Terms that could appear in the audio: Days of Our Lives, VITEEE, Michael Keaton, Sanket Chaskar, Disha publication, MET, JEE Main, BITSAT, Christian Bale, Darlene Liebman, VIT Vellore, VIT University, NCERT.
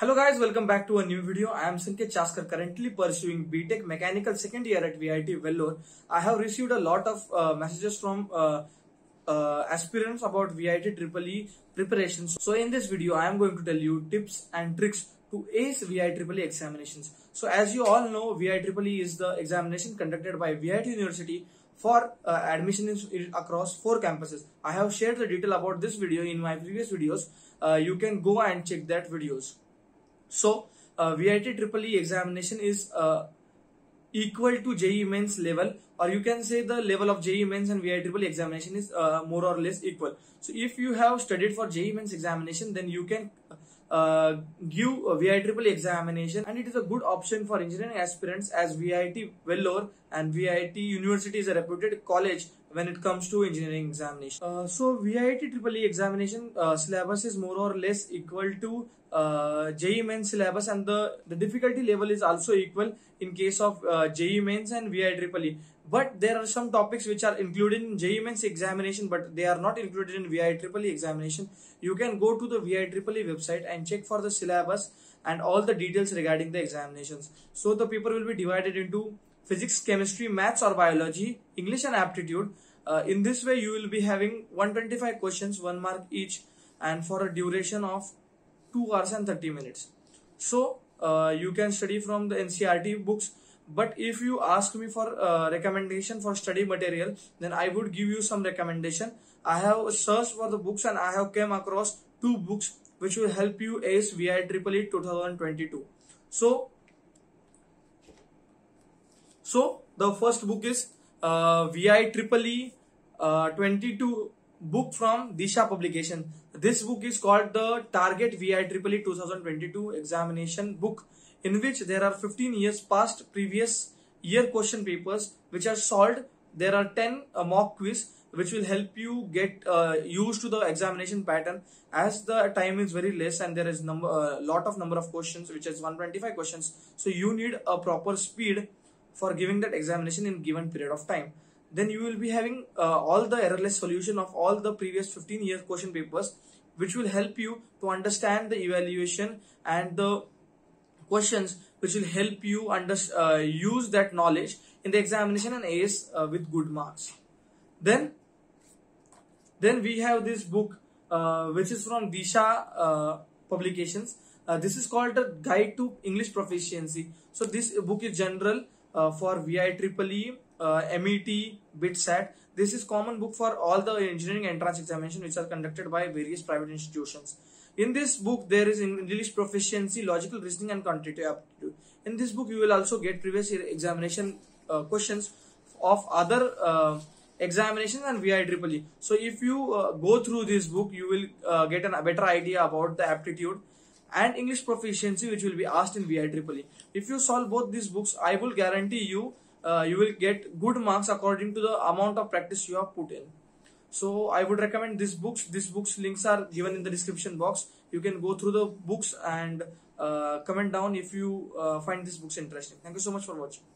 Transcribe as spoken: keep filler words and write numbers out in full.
Hello guys, welcome back to a new video. I am Sanket Chaskar, currently pursuing B Tech Mechanical second year at V I T Vellore. I have received a lot of uh, messages from uh, uh, aspirants about V I T triple E preparation. So in this video, I am going to tell you tips and tricks to ace V I triple E examinations. So as you all know, V I triple E is the examination conducted by V I T University for uh, admission in, across four campuses. I have shared the detail about this video in my previous videos. Uh, you can go and check that videos. So, uh, V I T triple E examination is uh, equal to J E E Main's level, or you can say the level of J E E Main's and V I triple E examination is uh, more or less equal. So, if you have studied for J E E Main's examination, then you can uh, give a V I triple E examination, and it is a good option for engineering aspirants as V I T Vellore and V I T University is a reputed college when it comes to engineering examination. Uh, so, V I T triple E examination uh, syllabus is more or less equal to uh, J E E Main syllabus, and the, the difficulty level is also equal in case of uh, J E E Mains and V I triple E. But there are some topics which are included in J E E Mains examination, but they are not included in V I triple E examination. You can go to the V I triple E website and check for the syllabus and all the details regarding the examinations. So, the paper will be divided into physics, chemistry, maths or biology, English and aptitude. Uh, in this way, you will be having one hundred twenty-five questions, one mark each, and for a duration of two hours and thirty minutes. So, uh, you can study from the N C E R T books. But if you ask me for uh, recommendation for study material, then I would give you some recommendation. I have searched for the books and I have come across two books which will help you ace V I triple E twenty twenty-two. So, So, the first book is uh, V I triple E uh, twenty-two book from Disha publication. This book is called the Target V I triple E twenty twenty-two examination book, in which there are fifteen years past previous year question papers which are solved. There are ten uh, mock quiz which will help you get uh, used to the examination pattern, as the time is very less and there is number uh, lot of number of questions, which is one hundred twenty-five questions. So, you need a proper speed for giving that examination in given period of time. Then you will be having uh, all the errorless solution of all the previous fifteen year question papers, which will help you to understand the evaluation and the questions, which will help you under, uh, use that knowledge in the examination and ace uh, with good marks. Then, then we have this book uh, which is from Disha uh, publications. Uh, this is called a Guide to English Proficiency. So this book is general Uh, for V I triple E, uh, M E T, BITSAT. This is common book for all the engineering entrance examinations which are conducted by various private institutions. In this book, there is English proficiency, logical reasoning and quantitative aptitude. In this book, you will also get previous year examination uh, questions of other uh, examinations and V I triple E. So, if you uh, go through this book, you will uh, get a better idea about the aptitude and English proficiency which will be asked in V I triple E. If you solve both these books, I will guarantee you, uh, you will get good marks according to the amount of practice you have put in. So, I would recommend these books. These books links are given in the description box. You can go through the books and uh, comment down if you uh, find these books interesting. Thank you so much for watching.